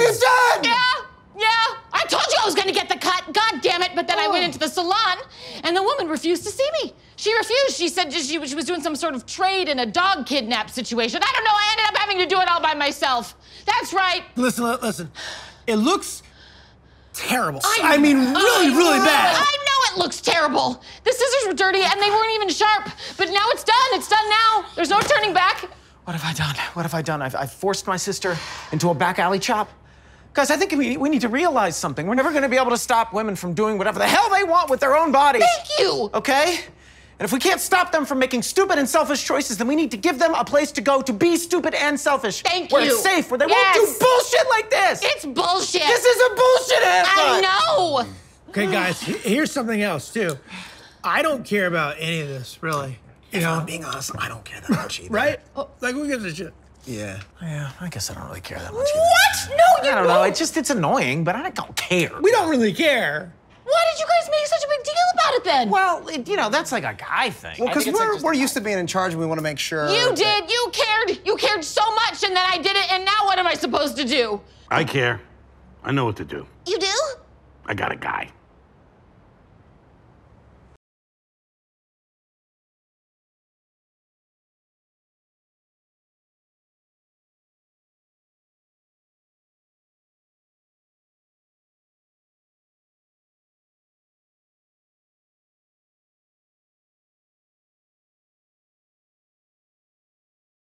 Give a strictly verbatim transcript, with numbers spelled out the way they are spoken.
what you said! Yeah, yeah. I told you I was gonna get the cut, God damn it, but then oh. I went into the salon and the woman refused to see me. She refused. She said she, she was doing some sort of trade in a dog kidnap situation. I don't know, I ended up having to do it all by myself. That's right. Listen, listen. It looks terrible. I, I mean, really, I, really bad. I know it looks terrible. The scissors were dirty and they weren't even sharp, but now it's done. It's done now. There's no turning back. What have I done? What have I done? I've, I've forced my sister into a back alley chop. Guys, I think we, we need to realize something. We're never gonna be able to stop women from doing whatever the hell they want with their own bodies. Thank you. Okay? And if we can't stop them from making stupid and selfish choices, then we need to give them a place to go to be stupid and selfish. Thank you. Where it's safe, where they yes. won't do bullshit like this. It's bullshit. This is a bullshit anthem. I know. Okay, guys, here's something else, too. I don't care about any of this, really. You know, if I'm being honest, I don't care that much either. Right? Oh, like, who gives a shit? Yeah. Yeah, I guess I don't really care that much either. What? No, you don't. I don't know. It just, it's annoying, but I don't care. We don't really care. Why did you guys make such a big deal about it then? Well, it, you know, that's like a guy thing. Well, because we're, like we're used to being in charge and we want to make sure. You that... did. You cared. You cared so much, and then I did it, and now what am I supposed to do? I care. I know what to do. You do? I got a guy.